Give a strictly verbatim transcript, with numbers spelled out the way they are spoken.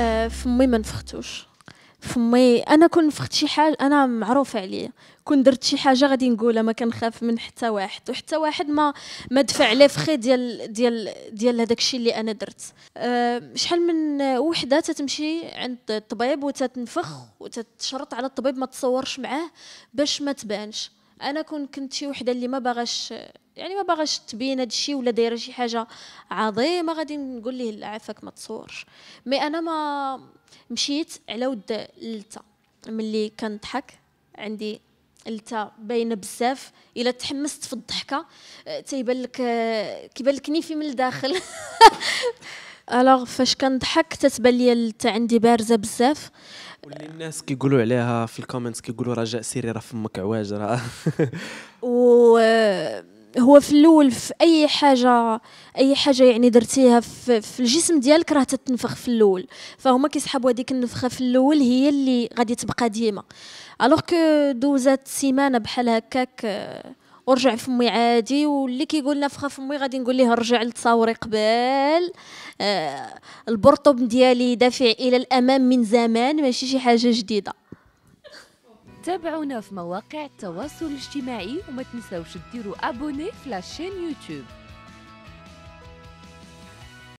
آه فمي ما نفختوش. فمي انا كون نفخت شي حاجه انا معروفه عليا، كون درت شي حاجه غادي نقولها، ما كنخاف من حتى واحد، وحتى واحد ما ما دفع لي فخي ديال ديال ديال هذاك الشيء اللي انا درت. أه شحال من وحده تتمشي عند الطبيب وتتنفخ وتتشرط على الطبيب ما تصورش معاه باش ما تبانش. انا كون كنت شي وحده اللي ما باغاش يعني ما باغاش تبين هذا الشيء ولا دايره شي حاجه عظيمه، غادي نقول ليه لا عافاك ما تصورش. مي انا ما مشيت على ود للتا، ملي كنضحك عندي للتا باينه بزاف، الا تحمست في الضحكه تيبان لك كيبان لك نيفي من الداخل. الوغ فاش كنضحك تتبان لي للتا عندي بارزه بزاف، واللي الناس كيقولوا عليها في الكومنتس كيقولوا رجاء سيري راه فمك عواج راه. و هو في الاول في اي حاجه اي حاجه يعني درتيها في, في الجسم ديالك راه تتنفخ في الاول، فهما كيسحبوا هذيك النفخه في الاول هي اللي غادي تبقى ديما. الوغ كو دوزات سيمانه بحال هكاك ورجع فمي عادي، واللي كيقول نفخه فمي غادي نقول ليه رجع لتصاوري قبال. آه البرطوم ديالي دافع الى الامام من زمان، ماشي شي حاجه جديده. تابعونا في مواقع التواصل الاجتماعي وما تنسوش ديروا ابوني في لاشين يوتيوب.